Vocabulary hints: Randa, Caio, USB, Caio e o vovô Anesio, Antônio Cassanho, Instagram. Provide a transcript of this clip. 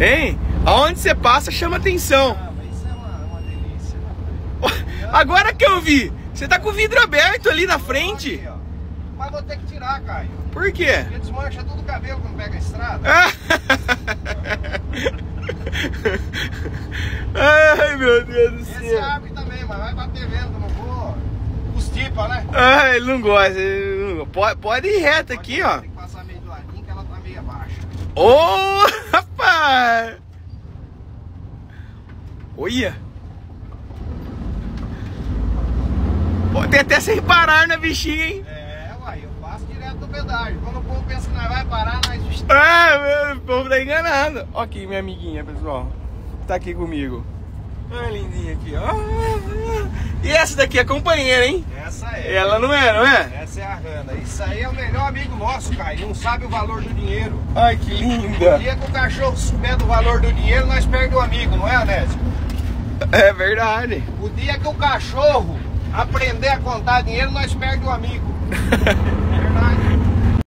Hein? Aonde você passa, chama atenção. Ah, mas isso é uma delícia. Agora que eu vi, você tá com o vidro aberto ali na frente. Aqui, mas vou ter que tirar, Caio. Por quê? Porque desmancha todo o cabelo quando pega a estrada. Ai, meu Deus do céu. Esse abre também, mas vai bater vento, não vou. Os tipa, né? Ah, ele não gosta. Pode ir reto aqui, ó. Tem que passar meio do ladinho que ela tá meio abaixo. Ô, rapaz! Olha! Pode até sem parar na bichinha, hein? É, uai, eu passo direto do pedágio. Quando o povo pensa que nós vai parar, nós estamos. Ah, o povo tá enganado. Ó aqui, minha amiguinha, pessoal. Tá aqui comigo. Olha a lindinha aqui, ó. E essa daqui é companheira, hein? Essa é. Ela não é, não é? Essa é a Randa. Isso aí é o melhor amigo nosso, cara. Ele não sabe o valor do dinheiro. Ai, que linda. O dia que o cachorro souber do valor do dinheiro, nós perdemos o amigo, não é, Anésio? É verdade. O dia que o cachorro aprender a contar dinheiro, nós perdemos o amigo. É verdade.